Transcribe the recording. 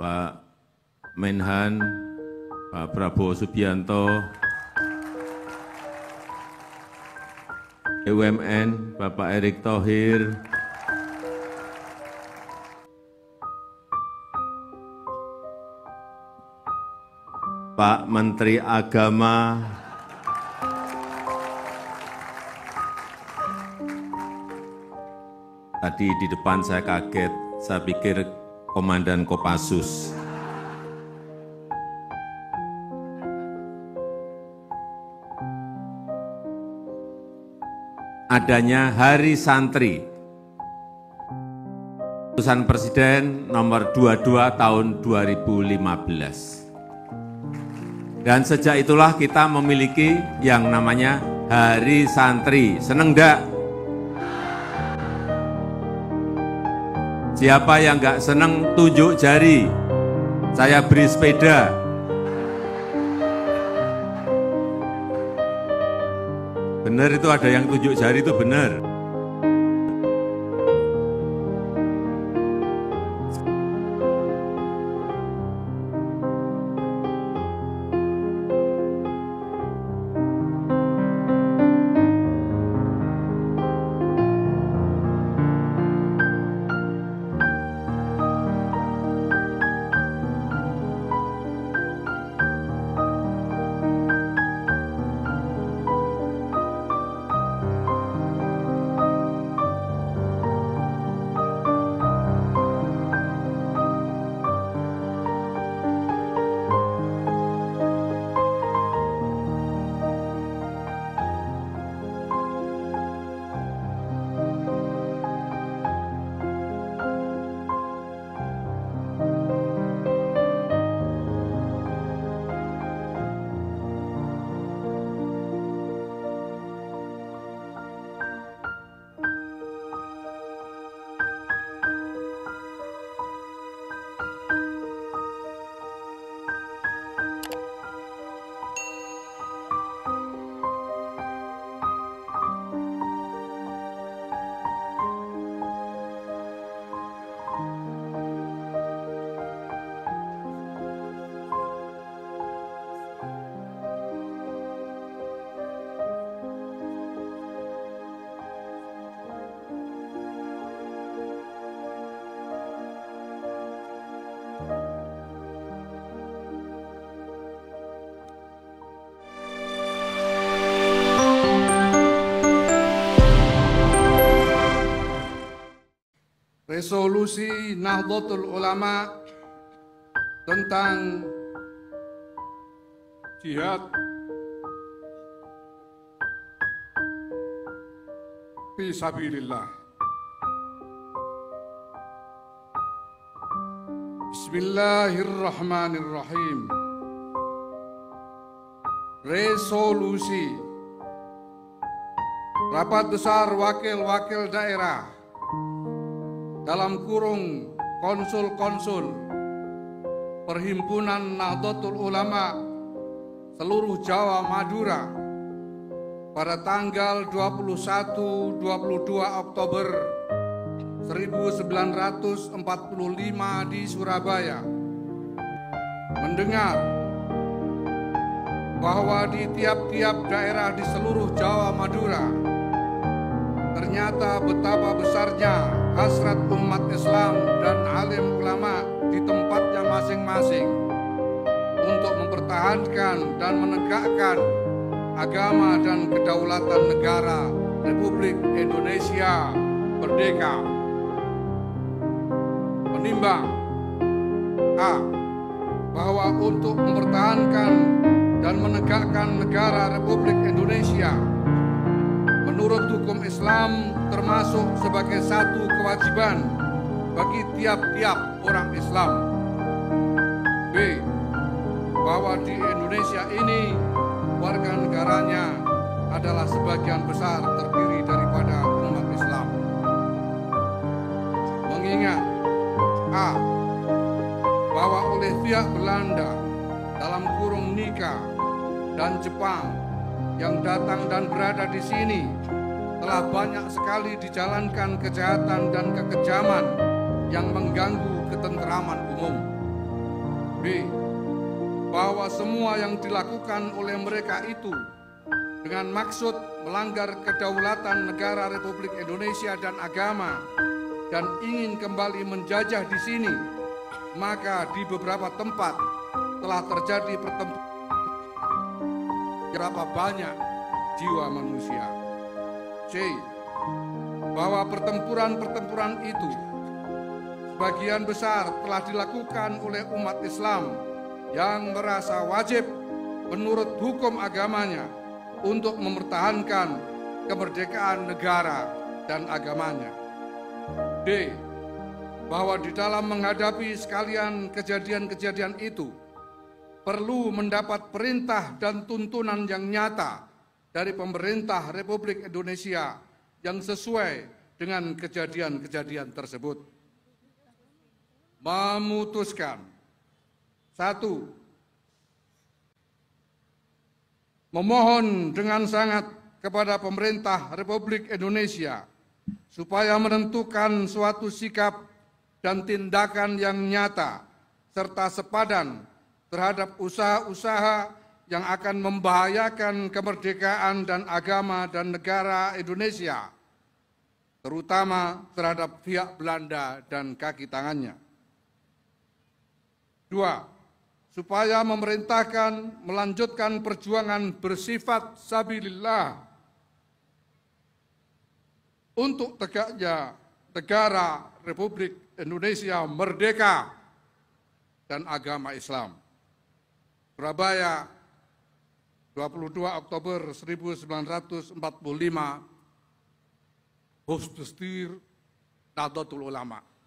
Pak Menhan, Pak Prabowo Subianto, BUMN, Bapak Erick Thohir, Pak Menteri Agama, tadi di depan saya kaget, saya pikir Komandan Kopassus. Adanya Hari Santri, keputusan Presiden nomor 22 tahun 2015. Dan sejak itulah kita memiliki yang namanya Hari Santri. Seneng enggak? Siapa yang enggak seneng tunjuk jari, saya beri sepeda. Benar itu, ada yang tunjuk jari itu benar. Resolusi Nahdlatul Ulama tentang jihad fi sabilillah. Bismillahirrahmanirrahim. Resolusi Rapat Besar Wakil-Wakil Daerah dalam kurung konsul-konsul Perhimpunan Nahdlatul Ulama seluruh Jawa Madura pada tanggal 21-22 Oktober 1945 di Surabaya mendengar bahwa di tiap-tiap daerah di seluruh Jawa Madura ternyata betapa besarnya hasrat umat Islam dan alim ulama di tempatnya masing-masing untuk mempertahankan dan menegakkan agama dan kedaulatan negara Republik Indonesia Merdeka. Menimbang A. bahwa untuk mempertahankan dan menegakkan negara Republik Indonesia menurut hukum Islam termasuk sebagai satu kewajiban bagi tiap-tiap orang Islam. B. bahwa di Indonesia ini warga negaranya adalah sebagian besar terdiri daripada umat Islam. Mengingat A. bahwa oleh pihak Belanda dalam kurung Nika dan Jepang yang datang dan berada di sini telah banyak sekali dijalankan kejahatan dan kekejaman yang mengganggu ketentraman umum. bahwa semua yang dilakukan oleh mereka itu dengan maksud melanggar kedaulatan negara Republik Indonesia dan agama dan ingin kembali menjajah di sini, maka di beberapa tempat telah terjadi pertempuran berapa banyak jiwa manusia. C. Bahwa pertempuran-pertempuran itu sebagian besar telah dilakukan oleh umat Islam yang merasa wajib menurut hukum agamanya untuk mempertahankan kemerdekaan negara dan agamanya. D. Bahwa di dalam menghadapi sekalian kejadian-kejadian itu perlu mendapat perintah dan tuntunan yang nyata dari pemerintah Republik Indonesia yang sesuai dengan kejadian-kejadian tersebut. Memutuskan. 1. Memohon dengan sangat kepada pemerintah Republik Indonesia supaya menentukan suatu sikap dan tindakan yang nyata serta sepadan terhadap usaha-usaha yang akan membahayakan kemerdekaan dan agama dan negara Indonesia, terutama terhadap pihak Belanda dan kaki tangannya. 2. Supaya memerintahkan melanjutkan perjuangan bersifat sabilillah untuk tegaknya negara Republik Indonesia merdeka dan agama Islam. Surabaya, 22 Oktober 1945, Husdustir Nahdlatul Ulama.